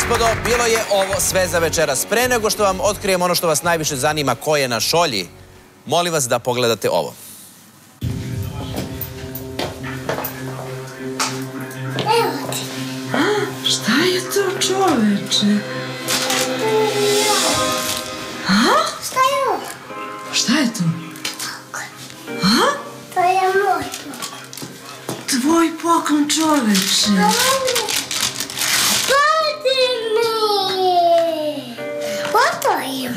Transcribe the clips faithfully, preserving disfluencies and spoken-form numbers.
gospodo, bilo je ovo sve za večeras. Pre nego što vam otkrijem ono što vas najviše zanima, ko je na šolji, molim vas da pogledate ovo. Evo ti. Šta je to, čoveče? Šta je ovo? Šta je to? To je moj poklon. Tvoj poklon, čoveče. Pati mi! Oto je.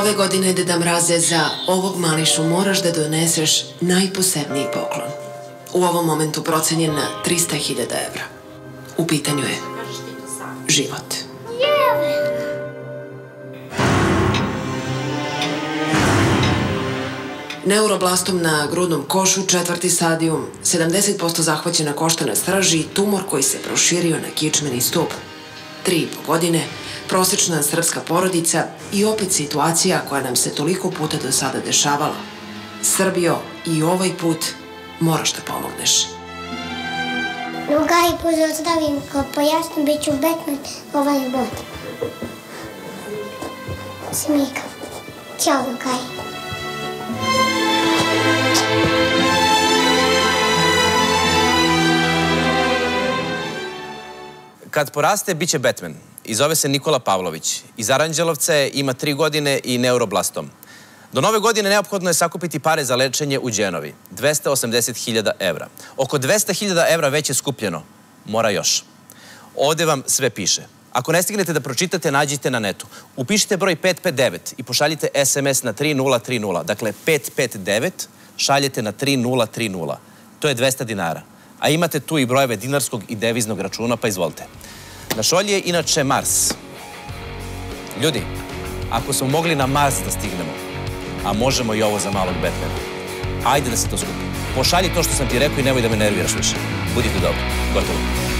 Ove godine, Deda Mraze, za ovog mališu moraš da doneseš najposebniji poklon. U ovom momentu procenjen na trista hiljada evra. U pitanju je život. Neuroblastom na grudnom košu, četvrti stadijum, sedamdeset posto zahvaćena koštana srži i tumor koji se proširio na kičmeni stup. Tri i po godine, prosečna srpska porodica i opet situacija koja nam se toliko puta do sada dešavala. Srbijo, i ovaj put moraš da pomogneš. Druga i pozostavim, kao pojasno, bit ću Batman ovaj god. Smikam. Ćao, Lugaj. Kad poraste, bit će Batman i zove se Nikola Pavlović. Iz Aranđelovca je, ima tri godine i neuroblastom. Do nove godine neophodno je sakupiti pare za lečenje u Đenovi. dvesta osamdeset hiljada evra. Oko dvesta hiljada evra već je skupljeno. Mora još. Ovde vam sve piše. Ako ne stignete da pročitate, nađite na netu. Upišite broj pet pet devet i pošaljite es em es na tri nula tri nula. Dakle, pet pet devet šaljete na tri nula tri nula. To je dvesta dinara. A imate tu i brojeve dinarskog i deviznog računa, pa izvolite. Na šolji je inače Mars. Ljudi, ako smo mogli na Mars da stignemo, a možemo i ovo za malog Batmana, ajde da se to skupi. Pošalji to što sam ti rekao i nemoj da me nerviraš više. Budite dobro. Gotovo.